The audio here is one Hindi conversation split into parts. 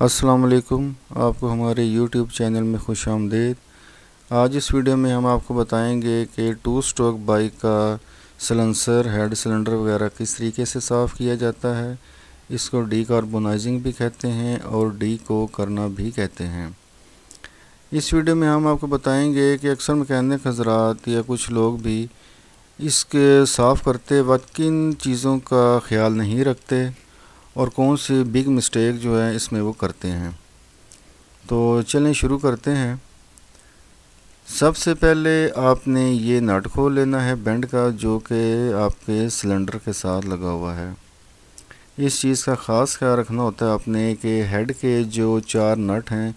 अस्सलाम वालेकुम, आपको हमारे YouTube चैनल में खुशामदीद। आज इस वीडियो में हम आपको बताएंगे कि टू स्ट्रोक बाइक का सलेंसर, हेड सिलेंडर वगैरह किस तरीके से साफ़ किया जाता है। इसको डीकार्बोनाइजिंग भी कहते हैं और डी को करना भी कहते हैं। इस वीडियो में हम आपको बताएंगे कि अक्सर मैकेनिक हजरात या कुछ लोग भी इसके साफ़ करते वक्त किन चीज़ों का ख्याल नहीं रखते और कौन सी बिग मिस्टेक जो है इसमें वो करते हैं। तो चलें शुरू करते हैं। सबसे पहले आपने ये नट खोल लेना है बेंड का, जो कि आपके सिलेंडर के साथ लगा हुआ है। इस चीज़ का ख़ास ख्याल रखना होता है आपने कि हेड के जो चार नट हैं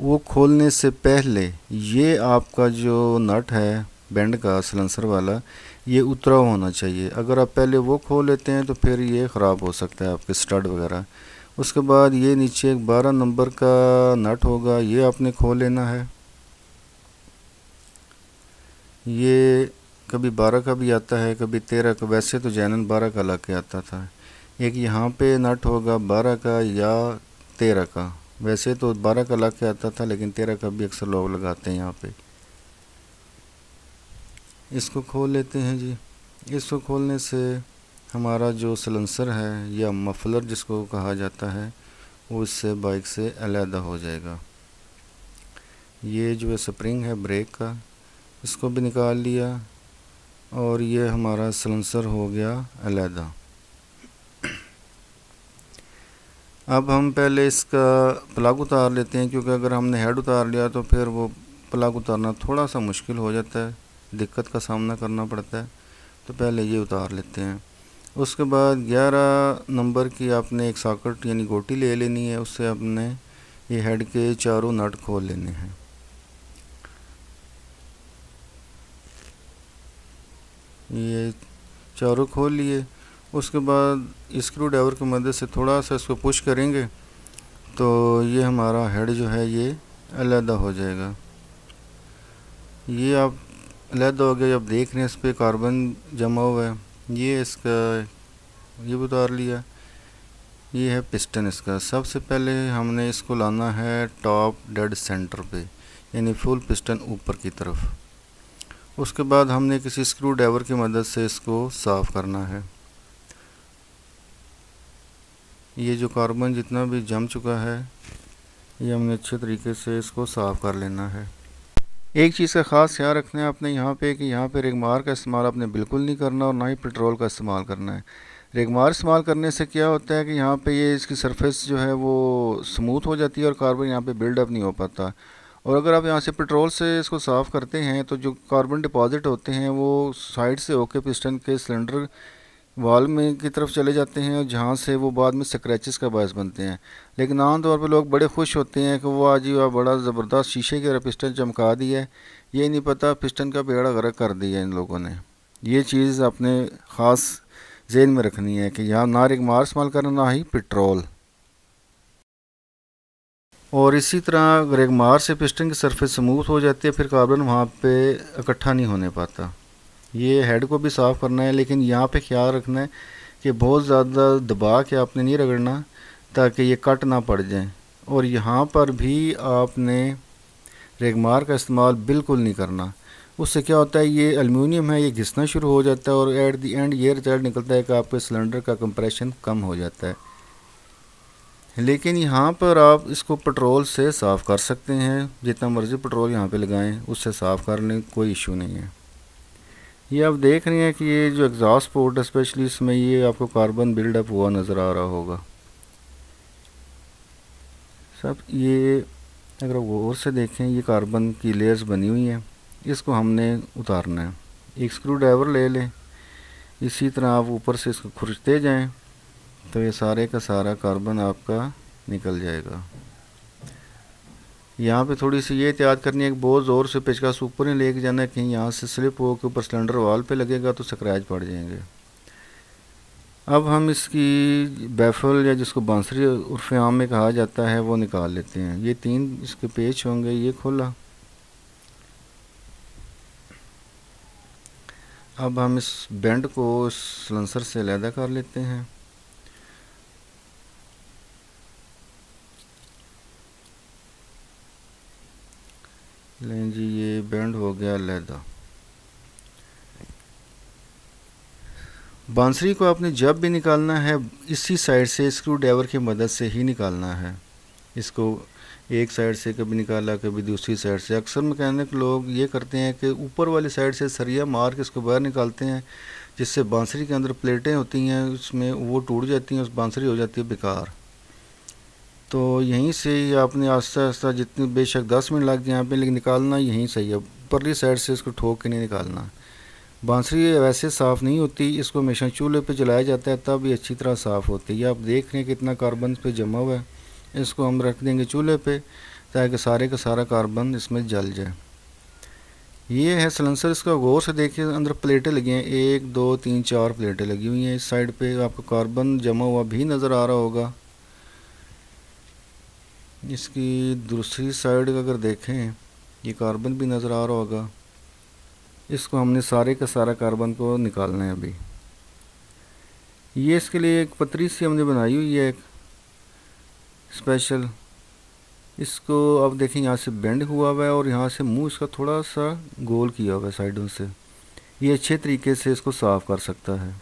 वो खोलने से पहले ये आपका जो नट है बेंड का सलेंसर वाला, ये उतरा होना चाहिए। अगर आप पहले वो खोल लेते हैं तो फिर ये ख़राब हो सकता है आपके स्टड वगैरह। उसके बाद ये नीचे एक 12 नंबर का नट होगा, ये आपने खोल लेना है। ये कभी 12 का भी आता है, कभी 13 का। वैसे तो जैनन 12 का ला के आता था। एक यहाँ पे नट होगा 12 का या 13 का। वैसे तो 12 का ला के आता था, लेकिन 13 का भी अक्सर लोग लगाते हैं। यहाँ पर इसको खोल लेते हैं जी। इसको खोलने से हमारा जो सलेंसर है या मफलर जिसको कहा जाता है, वो इससे बाइक से अलहदा हो जाएगा। ये जो स्प्रिंग है ब्रेक का, इसको भी निकाल लिया और ये हमारा सलेंसर हो गया अलहदा। अब हम पहले इसका प्लग उतार लेते हैं, क्योंकि अगर हमने हेड उतार लिया तो फिर वो प्लग उतारना थोड़ा सा मुश्किल हो जाता है, दिक्कत का सामना करना पड़ता है। तो पहले ये उतार लेते हैं। उसके बाद 11 नंबर की आपने एक सॉकेट यानी गोटी ले लेनी है, उससे आपने ये हेड के चारों नट खोल लेने हैं। ये चारों खोल लिए। उसके बाद स्क्रू ड्राइवर की मदद से थोड़ा सा इसको पुश करेंगे तो ये हमारा हेड जो है ये अलहदा हो जाएगा। ये आप अलहदा हो गया, जब देख रहे हैं इस पर कार्बन जमा हुआ है। ये इसका ये उतार लिया। ये है पिस्टन इसका। सबसे पहले हमने इसको लाना है टॉप डेड सेंटर पे, यानी फुल पिस्टन ऊपर की तरफ। उसके बाद हमने किसी स्क्रू ड्राइवर की मदद से इसको साफ़ करना है। ये जो कार्बन जितना भी जम चुका है, ये हमने अच्छे तरीके से इसको साफ़ कर लेना है। एक चीज़ का ख़ास ख्याल रखना है आपने यहाँ पे कि यहाँ पे रेगमार का इस्तेमाल आपने बिल्कुल नहीं करना और ना ही पेट्रोल का इस्तेमाल करना है। रेगमार इस्तेमाल करने से क्या होता है कि यहाँ पे ये इसकी सरफेस जो है वो स्मूथ हो जाती है और कार्बन यहाँ पे बिल्डअप नहीं हो पाता। और अगर आप यहाँ से पेट्रोल से इसको साफ़ करते हैं तो जो कार्बन डिपॉज़िट होते हैं वो साइड से होके पिस्टन के सिलेंडर वाल में की तरफ चले जाते हैं और जहाँ से वो बाद में स्क्रैचेस का बायस बनते हैं। लेकिन आमतौर पर लोग बड़े खुश होते हैं कि वो आज ही वह बड़ा ज़बरदस्त शीशे की तरह पिस्टन चमका दिया है, ये नहीं पता पिस्टन का पेड़ा गरक कर दिया इन लोगों ने। ये चीज़ अपने ख़ास जेन में रखनी है कि यहाँ ना रेगमार इस्तेमाल करना ना ही पेट्रोल। और इसी तरह रेगमार से पिस्टन की सरफेस स्मूथ हो जाती है, फिर कार्बन वहाँ पर इकट्ठा नहीं होने पाता। ये हेड को भी साफ़ करना है, लेकिन यहाँ पे ख्याल रखना है कि बहुत ज़्यादा दबा के आपने नहीं रगड़ना ताकि ये कट ना पड़ जाए। और यहाँ पर भी आपने रेगमार का इस्तेमाल बिल्कुल नहीं करना। उससे क्या होता है, ये एल्युमिनियम है, ये घिसना शुरू हो जाता है और एट दी एंड ये रिजल्ट निकलता है कि आपके सिलेंडर का कंप्रेशन कम हो जाता है। लेकिन यहाँ पर आप इसको पेट्रोल से साफ़ कर सकते हैं, जितना मर्ज़ी पेट्रोल यहाँ पर लगाएँ, उससे साफ़ कर लें, कोई इशू नहीं है। ये आप देख रहे हैं कि ये जो एग्जॉस्ट पोर्ट है स्पेशली, इसमें ये आपको कार्बन बिल्डअप हुआ नज़र आ रहा होगा सब। ये अगर गौर से देखें, ये कार्बन की लेयर्स बनी हुई हैं, इसको हमने उतारना है। एक स्क्रू ड्राइवर ले लें, इसी तरह आप ऊपर से इसको खुरचते जाएं तो ये सारे का सारा कार्बन आपका निकल जाएगा। यहाँ पे थोड़ी सी ये एहतियात करनी है कि बहुत ज़ोर से पेचकस ऊपर ही लेके जाना है, कहीं यहाँ से स्लिप हो के ऊपर सिलेंडर वाल पे लगेगा तो स्क्रैच पड़ जाएंगे। अब हम इसकी बैफल या जिसको बांसुरी उर्फ आम में कहा जाता है वो निकाल लेते हैं। ये 3 इसके पेच होंगे, ये खोला। अब हम इस बेंड को सलेंसर से अलहदा कर लेते हैं। लें जी, ये बैंड हो गया लहदा। बांसुरी को आपने जब भी निकालना है इसी साइड से स्क्रू ड्राइवर की मदद से ही निकालना है। इसको एक साइड से कभी निकाला, कभी दूसरी साइड से। अक्सर मैकेनिक लोग ये करते हैं कि ऊपर वाली साइड से सरिया मार के इसको बाहर निकालते हैं, जिससे बांसुरी के अंदर प्लेटें होती हैं उसमें, वो टूट जाती हैं, उस बांसुरी हो जाती है बेकार। तो यहीं से ही आपने आस्ता आस्ता जितने, बेशक 10 मिनट लग गए यहाँ पे, लेकिन निकालना यहीं सही है। ऊपरली साइड से इसको ठोक के नहीं निकालना। बांसुरी वैसे साफ़ नहीं होती, इसको हमेशा चूल्हे पे जलाया जाता है तब ये अच्छी तरह साफ़ होती है। आप देख रहे हैं कितना कार्बन पे जमा हुआ है, इसको हम रख देंगे चूल्हे पे ताकि सारे का सारा कार्बन इसमें जल जाए। ये है सलेंसर, इसका गौर से देखिए, अंदर प्लेटें लगी हैं, 1 2 3 4 प्लेटें लगी हुई हैं। इस साइड पे आपको कार्बन जमा हुआ भी नज़र आ रहा होगा। इसकी दूसरी साइड का अगर देखें, ये कार्बन भी नज़र आ रहा होगा। इसको हमने सारे का सारा कार्बन को निकालना है अभी। ये इसके लिए एक पतरी सी हमने बनाई हुई है एक स्पेशल। इसको आप देखें यहाँ से बेंड हुआ हुआ है और यहाँ से मुंह इसका थोड़ा सा गोल किया हुआ है साइडों से। ये अच्छे तरीके से इसको साफ़ कर सकता है।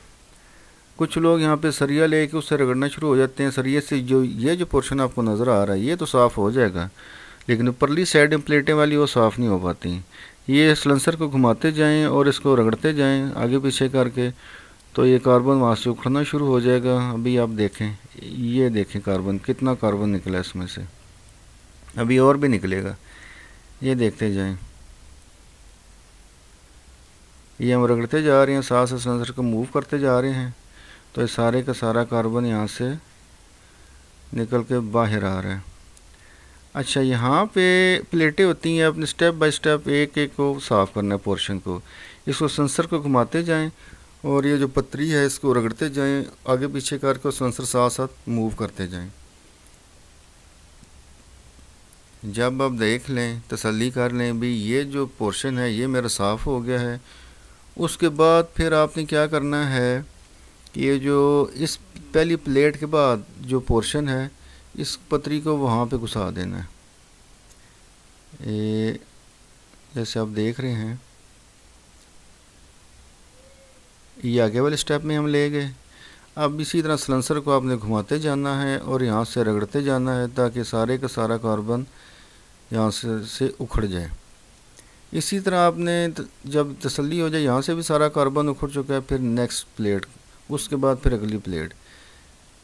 कुछ लोग यहाँ पे सरिया लेके उससे रगड़ना शुरू हो जाते हैं। सरिया से जो ये जो पोर्शन आपको नज़र आ रहा है ये तो साफ़ हो जाएगा, लेकिन ऊपरली साइड में प्लेटें वाली वो साफ़ नहीं हो पाती। ये सलेंसर को घुमाते जाएँ और इसको रगड़ते जाएँ आगे पीछे करके, तो ये कार्बन वहाँ से उखड़ना शुरू हो जाएगा। अभी आप देखें, ये देखें कार्बन, कितना कार्बन निकला इसमें से, अभी और भी निकलेगा। ये देखते जाएं, ये हम रगड़ते जा रहे हैं, साथ साथ सेंसर को मूव करते जा रहे हैं, तो ये सारे का सारा कार्बन यहाँ से निकल के बाहर आ रहा है। अच्छा, यहाँ पे प्लेटें होती हैं, अपने स्टेप बाय स्टेप एक एक को साफ़ करना है पोर्शन को। इसको सेंसर को घुमाते जाएँ और ये जो पतरी है इसको रगड़ते जाएं आगे पीछे करके, सेंसर साथ साथ मूव करते जाएं। जब आप देख लें, तसल्ली कर लें भी ये जो पोर्शन है ये मेरा साफ़ हो गया है, उसके बाद फिर आपने क्या करना है कि ये जो इस पहली प्लेट के बाद जो पोर्शन है इस पतरी को वहाँ पे घुसा देना है। ये जैसे आप देख रहे हैं, ये आगे वाले स्टेप में हम ले गए। अब इसी तरह सलेंसर को आपने घुमाते जाना है और यहाँ से रगड़ते जाना है ताकि सारे का सारा कार्बन यहाँ से उखड़ जाए। इसी तरह आपने जब तसल्ली हो जाए, यहाँ से भी सारा कार्बन उखड़ चुका है, फिर नेक्स्ट प्लेट, उसके बाद फिर अगली प्लेट।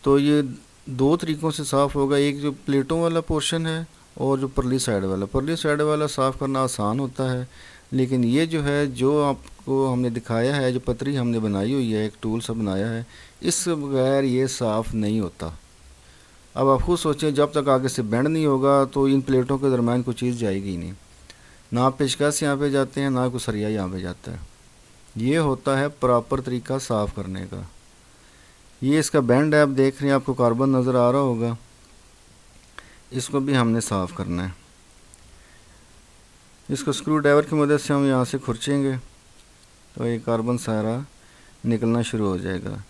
तो ये दो तरीक़ों से साफ़ होगा, एक जो प्लेटों वाला पोर्शन है और जो परली साइड वाला। परली साइड वाला साफ़ करना आसान होता है, लेकिन ये जो है, जो आपको हमने दिखाया है, जो पतरी हमने बनाई हुई है, एक टूल सा बनाया है, इससे बगैर ये साफ़ नहीं होता। अब आप खुद सोचें, जब तक आगे से बैंड नहीं होगा तो इन प्लेटों के दरम्यान कोई चीज़ जाएगी नहीं, ना पेचकस यहाँ पे जाते हैं, ना कोई सरिया यहाँ पे जाता है। ये होता है प्रॉपर तरीका साफ़ करने का। ये इसका बैंड है, आप देख रहे हैं, आपको कार्बन नज़र आ रहा होगा, इसको भी हमने साफ़ करना है। इसको स्क्रू ड्राइवर की मदद से हम यहाँ से खुरचेंगे तो ये कार्बन सारा निकलना शुरू हो जाएगा।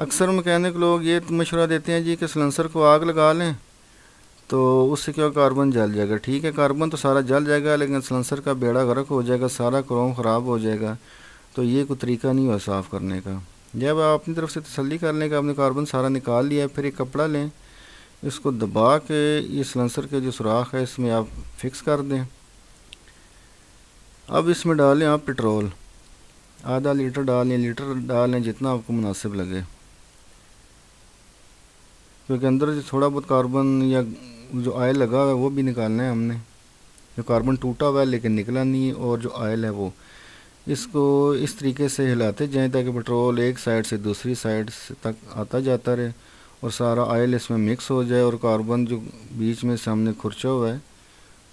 अक्सर मैकेनिक लोग ये मशवरा देते हैं जी कि सलेंसर को आग लगा लें तो उससे क्या कार्बन जल जाएगा। ठीक है, कार्बन तो सारा जल जाएगा, लेकिन सलेंसर का बेड़ा गर्क हो जाएगा, सारा क्रोम ख़राब हो जाएगा। तो ये कोई तरीका नहीं हुआ साफ़ करने का। जब आप अपनी तरफ से तसल्ली कर लें कि आपने कार्बन सारा निकाल लिया, फिर एक कपड़ा लें, इसको दबा के ये सलेंसर के जो सुराख है इसमें आप फिक्स कर दें। अब इसमें डालें आप पेट्रोल, आधा लीटर डालें, जितना आपको मुनासिब लगे, क्योंकि अंदर जो थोड़ा बहुत कार्बन या जो ऑयल लगा हुआ है वो भी निकालना है हमने। जो कार्बन टूटा हुआ है लेकिन निकला नहीं, और जो ऑयल है वो, इसको इस तरीके से हिलाते जाएं ताकि पेट्रोल एक साइड से दूसरी साइड तक आता जाता रहे और सारा ऑयल इसमें मिक्स हो जाए और कार्बन जो बीच में सामने खुरचा हुआ है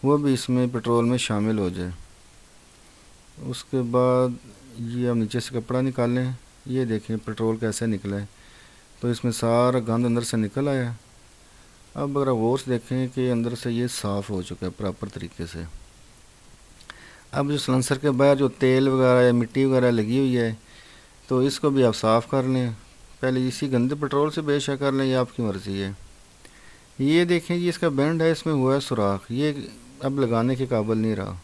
वो भी इसमें पेट्रोल में शामिल हो जाए। उसके बाद ये हम नीचे से कपड़ा निकालें, ये देखें पेट्रोल कैसे निकला है, तो इसमें सारा गंद अंदर से निकल आया। अब अगर गौर से देखें कि अंदर से ये साफ़ हो चुका है प्रॉपर तरीके से। अब जो सलेंसर के बाहर जो तेल वगैरह या मिट्टी वगैरह लगी हुई है तो इसको भी आप साफ़ कर लें, पहले इसी गंदे पेट्रोल से बेशक कर लें, ये आपकी मर्ज़ी है। ये देखें जी, इसका बैंड है, इसमें हुआ है सुराख, ये अब लगाने के काबिल नहीं रहा।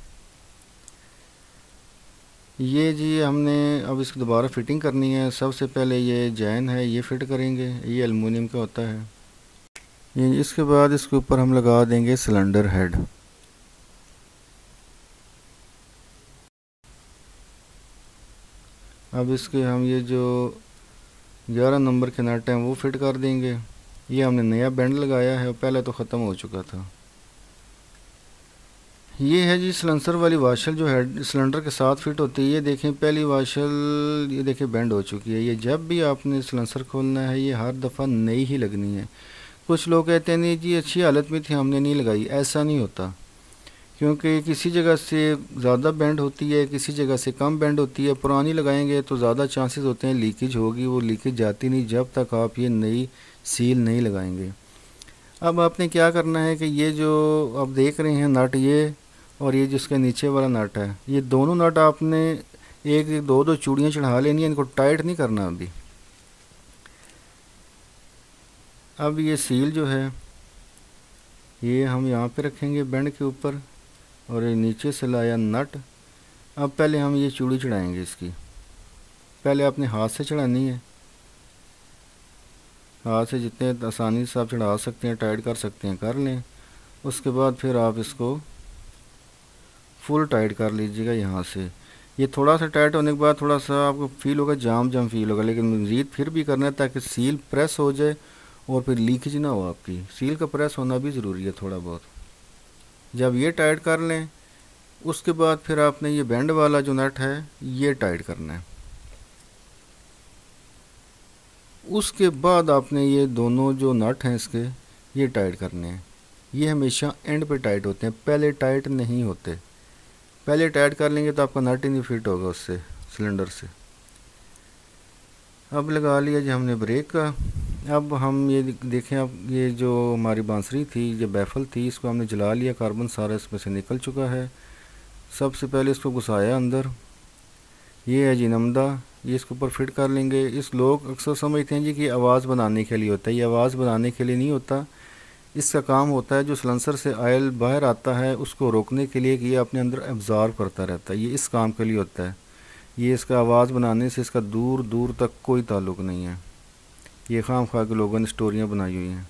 ये जी हमने अब इसको दोबारा फिटिंग करनी है। सबसे पहले ये जैन है, ये फिट करेंगे, ये एल्युमिनियम का होता है। ये इसके बाद इसके ऊपर हम लगा देंगे सिलेंडर हेड। अब इसके हम ये जो 11 नंबर के नट हैं वो फिट कर देंगे। ये हमने नया बैंड लगाया है, पहले तो ख़त्म हो चुका था। ये है जी सिलेंसर वाली वाशल जो हेड सिलेंडर के साथ फिट होती है। ये देखें पहली वाशल, ये देखें बैंड हो चुकी है। ये जब भी आपने सिलेंसर खोलना है ये हर दफ़ा नई ही लगनी है। कुछ लोग कहते हैं नहीं जी अच्छी हालत में थी हमने नहीं लगाई, ऐसा नहीं होता, क्योंकि किसी जगह से ज़्यादा बैंड होती है, किसी जगह से कम बैंड होती है। पुरानी लगाएंगे तो ज़्यादा चांसेस होते हैं लीकेज होगी, वो लीकेज जाती नहीं जब तक आप ये नई सील नहीं लगाएंगे। अब आपने क्या करना है कि ये जो आप देख रहे हैं नट, ये और ये जिसके नीचे वाला नट है, ये दोनों नट आपने एक दो चूड़ियाँ चढ़ा लेनी है, इनको टाइट नहीं करना अभी। अब ये सील जो है ये हम यहाँ पर रखेंगे बैंड के ऊपर और ये नीचे से लाया नट। अब पहले हम ये चूड़ी चढ़ाएंगे, इसकी पहले आपने हाथ से चढ़ानी है। हाथ से जितने आसानी से आप चढ़ा सकते हैं, टाइट कर सकते हैं, कर लें। उसके बाद फिर आप इसको फुल टाइट कर लीजिएगा यहाँ से। ये थोड़ा सा टाइट होने के बाद थोड़ा सा आपको फील होगा, जाम जाम फील होगा, लेकिन मज़ीद फिर भी करना है ताकि सील प्रेस हो जाए और फिर लीकेज ना हो। आपकी सील का प्रेस होना भी ज़रूरी है थोड़ा बहुत। जब ये टाइट कर लें उसके बाद फिर आपने ये बैंड वाला जो नट है ये टाइट करना है। उसके बाद आपने ये दोनों जो नट हैं इसके ये टाइट करने हैं। ये हमेशा एंड पे टाइट होते हैं, पहले टाइट नहीं होते। पहले टाइट कर लेंगे तो आपका नट ही नहीं फिट होगा उससे सिलेंडर से। अब लगा लिया जी हमने ब्रेक का। अब हम ये देखें, अब ये जो हमारी बांसुरी थी, ये बैफल थी, इसको हमने जला लिया, कार्बन सारा इसमें से निकल चुका है। सबसे पहले इसको घुसाया अंदर। ये है जी नमदा, ये इसके ऊपर फिट कर लेंगे। इस लोग अक्सर समझते हैं जी कि आवाज़ बनाने के लिए होता है, ये आवाज़ बनाने के लिए नहीं होता। इसका काम होता है जो सिलेंसर से आयल बाहर आता है उसको रोकने के लिए कि ये अपने अंदर एब्ज़ॉर्ब करता रहता है, ये इस काम के लिए होता है। ये इसका आवाज़ बनाने से इसका दूर दूर तक कोई ताल्लुक नहीं है। ये खाम खा के लोगों ने स्टोरियाँ बनाई हुई हैं।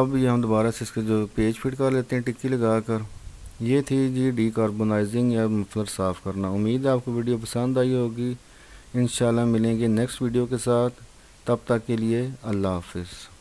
अब ये हम दोबारा से इसके जो पेज फिट कर लेते हैं टिक्की लगा कर। ये थी जी डीकार्बोनाइजिंग या मफलर साफ़ करना। उम्मीद है आपको वीडियो पसंद आई होगी। इंशाल्लाह मिलेंगे नेक्स्ट वीडियो के साथ, तब तक के लिए अल्लाह हाफिज़।